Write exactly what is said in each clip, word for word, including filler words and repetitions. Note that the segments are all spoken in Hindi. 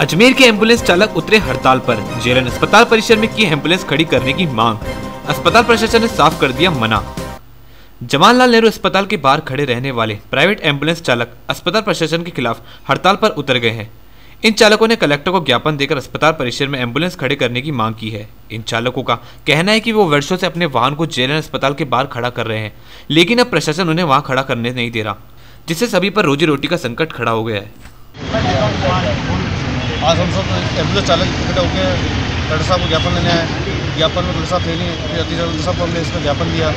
अजमेर के एम्बुलेंस चालक उतरे हड़ताल पर, जेएलएन अस्पताल परिसर में की एम्बुलेंस खड़ी करने की मांग। अस्पताल प्रशासन ने साफ कर दिया मना। जवाहरलाल नेहरू अस्पताल के बाहर खड़े रहने वाले प्राइवेट एम्बुलेंस चालक अस्पताल प्रशासन के खिलाफ हड़ताल पर उतर गए हैं। इन चालकों ने कलेक्टर को ज्ञापन देकर अस्पताल परिसर में एम्बुलेंस खड़े करने की मांग की है। इन चालकों का कहना है कि वो वर्षों से अपने वाहन को जेएलएन अस्पताल के बाहर खड़ा कर रहे हैं, लेकिन अब प्रशासन उन्हें वहां खड़ा करने नहीं दे रहा, जिससे सभी पर रोजी रोटी का संकट खड़ा हो गया है। आज हम सब एम्बुलेंस चालक इकट्ठे होकर डॉक्टर साहब को ज्ञापन देने आए। ज्ञापन में डॉक्टर साहब थे नहीं, डॉक्टर साहब को हमने इसमें ज्ञापन दिया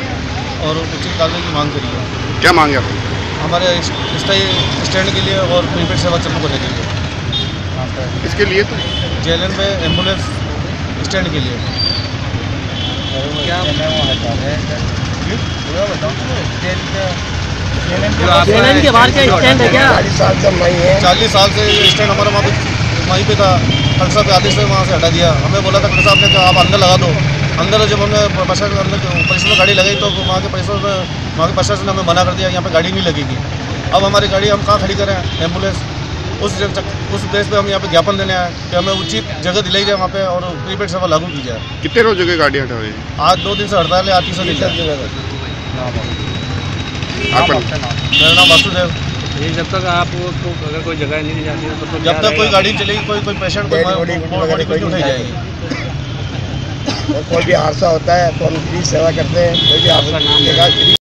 और उचित कार्रवाई की मांग करी है। क्या मांग है? हमारे स्टैंड के लिए और पेमेंट सेवा चालू करने के लिए। इसके लिए तो जेएलएन में एम्बुलेंस स्टैंड के लिए क्या जेएलएन के बाहर क्या स्टैंड है? क्या चालीस साल से स्टैंड हमारा वहाँ पे वहीं पे था। खड़क साहब के आदेश से वहाँ से हटा दिया। हमें बोला था खड़क साहब ने कि आप अंदर लगा दो। अंदर जब हमने प्रशासन परिसर में गाड़ी लगाई तो वहाँ के परिसर में वहाँ के प्रशासन ने हमें मना कर दिया, यहाँ पर गाड़ी नहीं लगेगी। अब हमारी गाड़ी हम कहाँ खड़ी करें एम्बुलेंस? उस उस बेस पे हम यहाँ पे ज्ञापन देने आए कि हमें उचित जगह दिलाई जाए वहाँ पे और प्रीपेड सेवा लागू की जाए। कितने रोज जगह गाड़ी हटा हुई? आज दो दिन से हड़ताल है। आती सौ निकल मेरा नाम वासुदेव। जब तक आप तो अगर कोई जगह नहीं जाती है तो जब तक कोई गाड़ी चलेगी, कोई कोई पेशेंट कोई उठाई जाएगी। कोई भी हादसा होता है तो हम फ्री सेवा करते हैं। कोई भी हादसा